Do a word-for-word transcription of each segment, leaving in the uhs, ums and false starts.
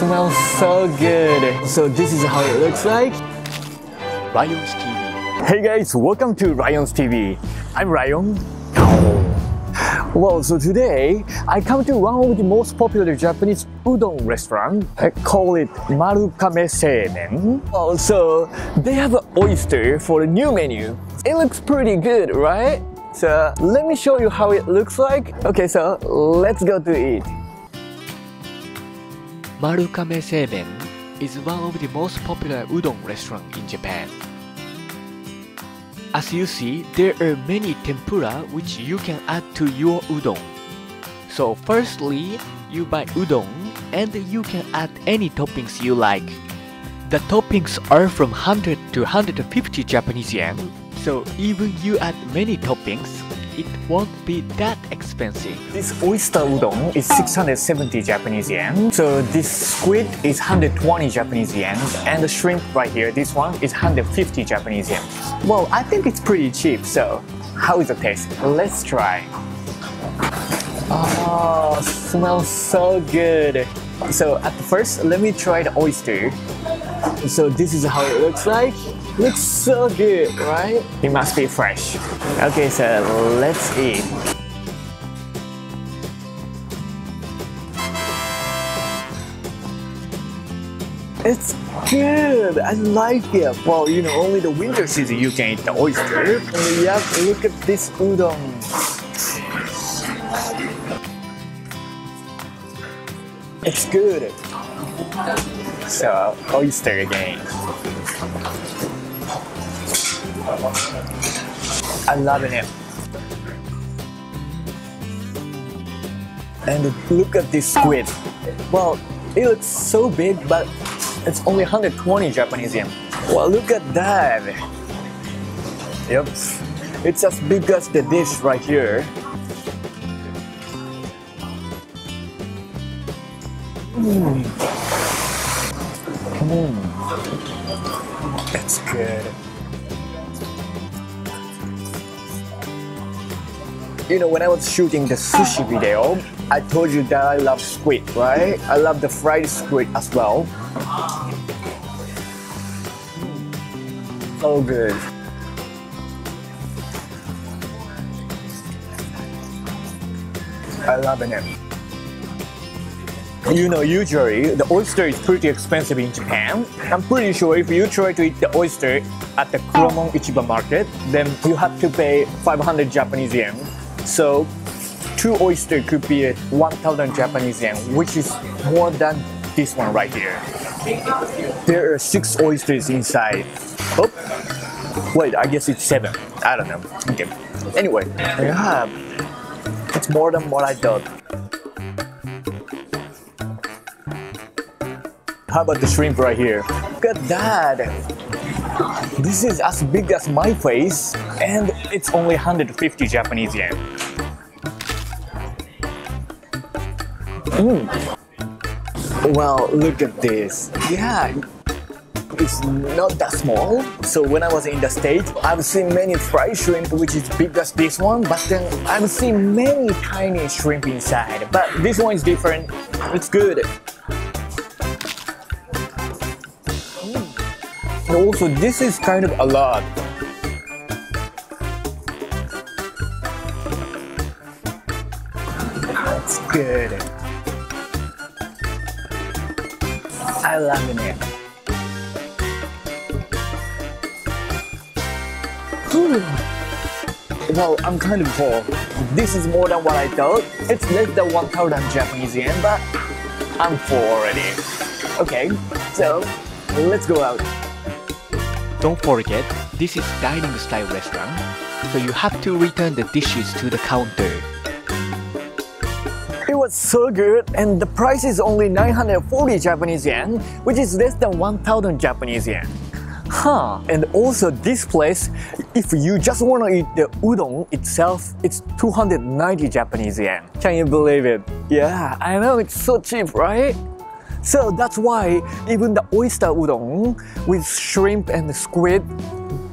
smells so good. So this is how it looks like. Rion's T V. Hey guys, welcome to Rion's T V. I'm Rion. Well, so today I come to one of the most popular Japanese udon restaurant. I call it Marukame Seimen. Also, they have an oyster for a new menu. It looks pretty good, right? So let me show you how it looks like. Okay, so let's go to it. Marukame Seimen is one of the most popular udon restaurants in Japan. As you see, there are many tempura which you can add to your udon. So firstly, you buy udon and you can add any toppings you like. The toppings are from one hundred to one hundred fifty Japanese yen. So even you add many toppings, it won't be that expensive. This oyster udon is six hundred seventy Japanese yen. So this squid is one hundred twenty Japanese yen. And the shrimp right here, this one is one hundred fifty Japanese yen. Well, I think it's pretty cheap. So how is the taste? Let's try. Oh, smells so good. So at first, let me try the oyster. So this is how it looks like. Looks so good, right? It must be fresh. Okay, so let's eat. It's good. I like it. Well, you know, only the winter season you can eat the oyster. Yep, look at this udon. It's good. So, oyster again. I'm loving it. And look at this squid. Well, it looks so big, but it's only one hundred twenty Japanese yen. Well, look at that. Yep, it's as big as the dish right here. Mm. Mm. That's good. You know, when I was shooting the sushi video, I told you that I love squid, right? I love the fried squid as well. So good. I love it. You know, usually the oyster is pretty expensive in Japan. I'm pretty sure if you try to eat the oyster at the Kuromon Ichiba market, then you have to pay five hundred Japanese yen. So two oyster could be at one thousand Japanese yen, which is more than this one right here. There are six oysters inside. Oh, wait, I guess it's seven. I don't know. Okay. Anyway, yeah, it's more than what I thought. How about the shrimp right here? Look at that! This is as big as my face and it's only one hundred fifty Japanese yen. Mm. Well, look at this. Yeah, it's not that small. So when I was in the States, I've seen many fried shrimp which is big as this one, but then I've seen many tiny shrimp inside. But this one is different. It's good. And also, this is kind of a lot. That's good. I love it. Whew. Well, I'm kind of full. This is more than what I thought. It's less than one thousand Japanese yen, but I'm full already. Okay, so let's go out. Don't forget, this is dining style restaurant, so you have to return the dishes to the counter. It was so good and the price is only nine hundred forty Japanese yen, which is less than one thousand Japanese yen. Huh, and also this place, if you just want to eat the udon itself, it's two hundred ninety Japanese yen. Can you believe it? Yeah, I know, it's so cheap, right? So that's why even the oyster udon with shrimp and squid,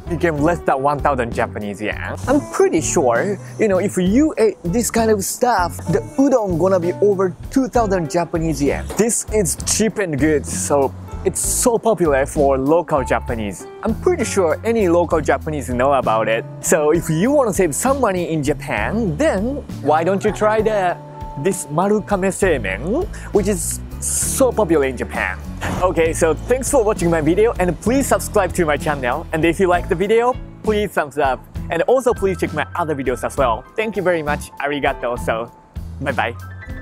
you can less than one thousand Japanese yen. I'm pretty sure, you know, if you ate this kind of stuff, the udon gonna be over two thousand Japanese yen. This is cheap and good, so it's so popular for local Japanese. I'm pretty sure any local Japanese know about it. So if you want to save some money in Japan, then why don't you try the, this Marukame Seimen, which is so popular in Japan. Okay, so thanks for watching my video, and please subscribe to my channel. And if you like the video, please thumbs up. And also please check my other videos as well. Thank you very much. Arigato. So, bye-bye.